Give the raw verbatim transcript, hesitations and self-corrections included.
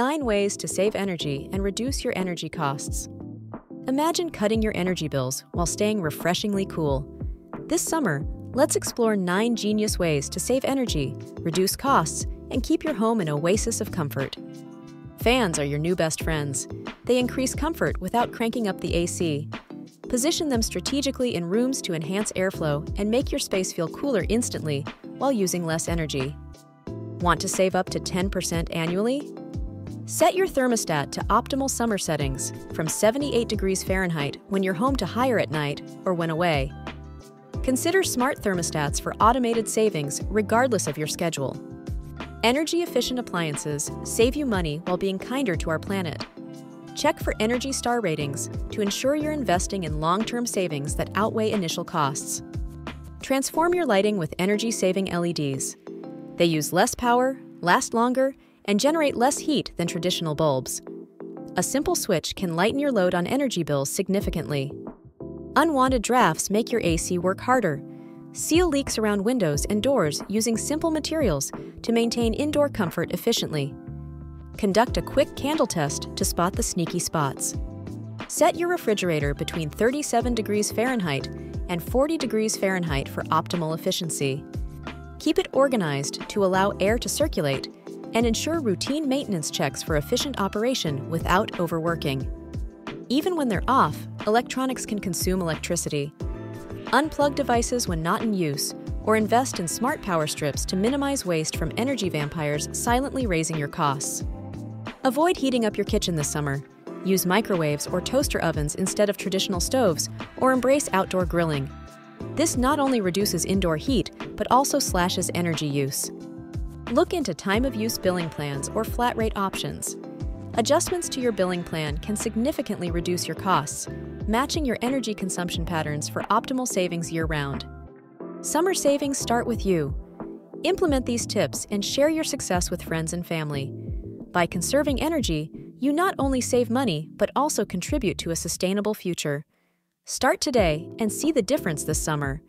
nine ways to save energy and reduce your energy costs. Imagine cutting your energy bills while staying refreshingly cool. This summer, let's explore nine genius ways to save energy, reduce costs, and keep your home an oasis of comfort. Fans are your new best friends. They increase comfort without cranking up the A C. Position them strategically in rooms to enhance airflow and make your space feel cooler instantly while using less energy. Want to save up to ten percent annually? Set your thermostat to optimal summer settings, from seventy-eight degrees Fahrenheit when you're home to higher at night or when away. Consider smart thermostats for automated savings regardless of your schedule. Energy-efficient appliances save you money while being kinder to our planet. Check for Energy Star ratings to ensure you're investing in long-term savings that outweigh initial costs. Transform your lighting with energy-saving L E Ds. They use less power, last longer, and generate less heat than traditional bulbs. A simple switch can lighten your load on energy bills significantly. Unwanted drafts make your A C work harder. Seal leaks around windows and doors using simple materials to maintain indoor comfort efficiently. Conduct a quick candle test to spot the sneaky spots. Set your refrigerator between thirty-seven degrees Fahrenheit and forty degrees Fahrenheit for optimal efficiency. Keep it organized to allow air to circulate and ensure routine maintenance checks for efficient operation without overworking. Even when they're off, electronics can consume electricity. Unplug devices when not in use, or invest in smart power strips to minimize waste from energy vampires silently raising your costs. Avoid heating up your kitchen this summer. Use microwaves or toaster ovens instead of traditional stoves, or embrace outdoor grilling. This not only reduces indoor heat, but also slashes energy use. Look into time-of-use billing plans or flat rate options. Adjustments to your billing plan can significantly reduce your costs, matching your energy consumption patterns for optimal savings year-round. Summer savings start with you. Implement these tips and share your success with friends and family. By conserving energy, you not only save money, but also contribute to a sustainable future. Start today and see the difference this summer.